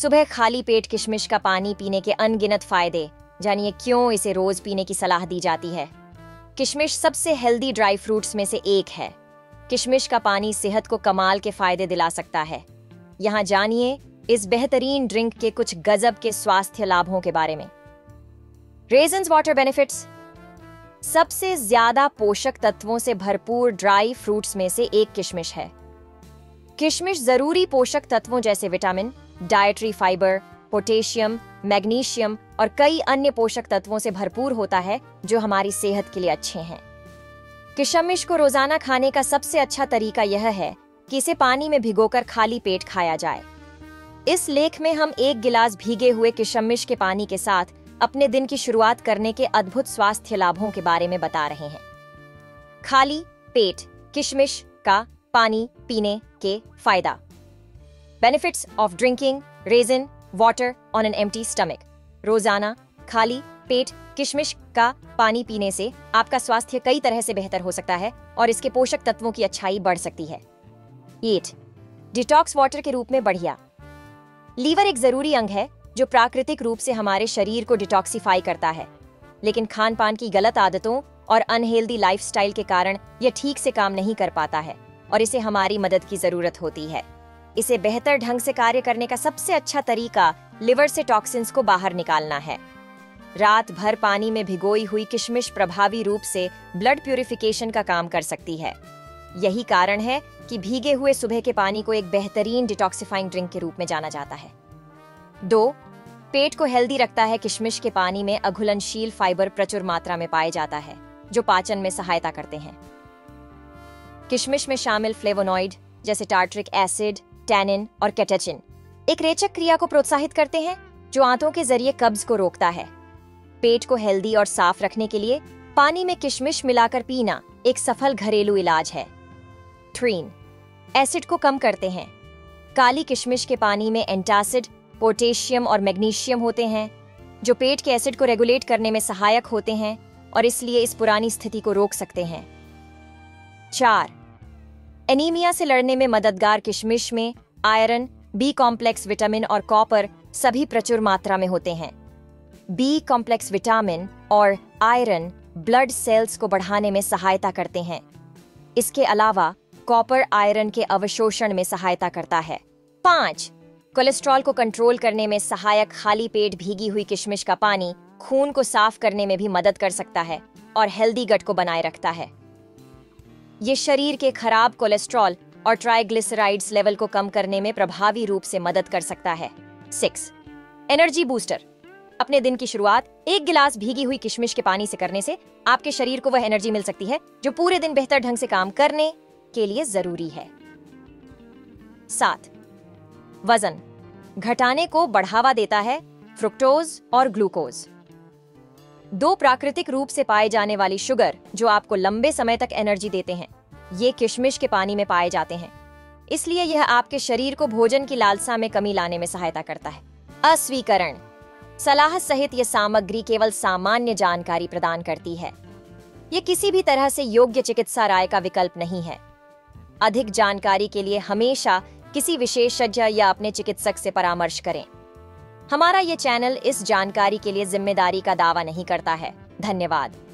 सुबह खाली पेट किशमिश का पानी पीने के अनगिनत फायदे, जानिए क्यों इसे रोज पीने की सलाह दी जाती है। किशमिश सबसे हेल्दी ड्राई फ्रूट्स में से एक है। किशमिश का पानी सेहत को कमाल के फायदे दिला सकता है। यहाँ जानिए इस बेहतरीन ड्रिंक के कुछ गजब के स्वास्थ्य लाभों के बारे में। Raisins water benefits. सबसे ज्यादा पोषक तत्वों से भरपूर ड्राई फ्रूट्स में से एक किशमिश है। किशमिश जरूरी पोषक तत्वों जैसे vitamin, dietary fibre, potassium, magnesium और कई अन्य पोषक तत्वों से भरपूर होता है जो हमारी सेहत के लिए अच्छे हैं। किशमिश को रोजाना खाने का सबसे अच्छा तरीका यह है कि इसे पानी में भिगोकर खाली पेट खाया जाए। इस लेख में हम एक गिलास भीगे हुए किशमिश के पानी के साथ अपने दिन की शुरुआत करने के अद्भुत स्वास्थ्य लाभों के बारे में बता रहे हैं। खाली पेट किशमिश का पानी पीने के फायदा। Benefits of drinking raisin water on an empty stomach. रोजाना खाली पेट किशमिश का पानी पीने से आपका स्वास्थ्य कई तरह से बेहतर हो सकता है और इसके पोषक तत्वों की अच्छाई बढ़ सकती है। 8 डिटॉक्स वाटर के रूप में बढ़िया। लीवर एक जरूरी अंग है जो प्राकृतिक रूप से हमारे शरीर को डिटॉक्सिफाई करता है, लेकिन खान पान की गलत आदतों और अनहेल्दी लाइफस्टाइल के कारण यह ठीक से काम नहीं कर पाता है और इसे हमारी मदद की जरूरत होती है। इसे बेहतर ढंग से कार्य करने का सबसे अच्छा तरीका लिवर से टॉक्सिन्स को बाहर निकालना है। रात भर पानी में भिगोई हुई किशमिश प्रभावी रूप से ब्लड प्यूरिफिकेशन का काम कर सकती है। यही कारण है कि भीगे हुए सुबह के पानी को एक बेहतरीन डिटॉक्सिफाइंग ड्रिंक के रूप में जाना जाता है। 2 पेट को हेल्दी रखता है। किशमिश के पानी में अघुलनशील फाइबर प्रचुर मात्रा में पाया जाता है जो पाचन में सहायता करते हैं। किशमिश में शामिल फ्लेवोनॉइड जैसे टार्ट्रिक एसिड, टैनिन और कैटेचिन एक रेचक क्रिया को प्रोत्साहित करते हैं जो आंतों के जरिए कब्ज को रोकता है। पेट को हेल्दी और साफ रखने के लिए पानी में किशमिश मिलाकर पीना एक सफल घरेलू इलाज है। 3 एसिड को कम करते हैं। काली किशमिश के पानी में एंटासिड, पोटेशियम और मैग्नीशियम होते हैं जो पेट के एसिड को रेगुलेट करने में सहायक होते हैं और इसलिए इस पुरानी स्थिति को रोक सकते हैं। 4 एनीमिया से लड़ने में मददगार। किशमिश में आयरन, बी कॉम्प्लेक्स विटामिन और कॉपर सभी प्रचुर मात्रा में होते हैं। बी कॉम्प्लेक्स विटामिन और आयरन ब्लड सेल्स को बढ़ाने में सहायता करते हैं। इसके अलावा कॉपर आयरन के अवशोषण में सहायता करता है। 5 कोलेस्ट्रॉल को कंट्रोल करने में सहायक। खाली पेट भीगी हुई किशमिश का पानी खून को साफ करने में भी मदद कर सकता है और हेल्दी गट को बनाए रखता है। ये शरीर के खराब कोलेस्ट्रॉल और ट्राइग्लिसराइड्स लेवल को कम करने में प्रभावी रूप से मदद कर सकता है। 6 एनर्जी बूस्टर। अपने दिन की शुरुआत एक गिलास भीगी हुई किशमिश के पानी से करने से आपके शरीर को वह एनर्जी मिल सकती है जो पूरे दिन बेहतर ढंग से काम करने के लिए जरूरी है। 7 वजन घटाने को बढ़ावा देता है। फ्रुक्टोज और ग्लूकोज दो प्राकृतिक रूप से पाए जाने वाली शुगर जो आपको लंबे समय तक एनर्जी देते हैं। ये किशमिश के पानी में पाए जाते हैं, इसलिए यह आपके शरीर को भोजन की लालसा में कमी लाने में सहायता करता है। अस्वीकरण सलाह सहित यह सामग्री केवल सामान्य जानकारी प्रदान करती है। यह किसी भी तरह से योग्य चिकित्सा राय का विकल्प नहीं है। अधिक जानकारी के लिए हमेशा किसी विशेषज्ञ या अपने चिकित्सक से परामर्श करें। हमारा ये चैनल इस जानकारी के लिए जिम्मेदारी का दावा नहीं करता है। धन्यवाद।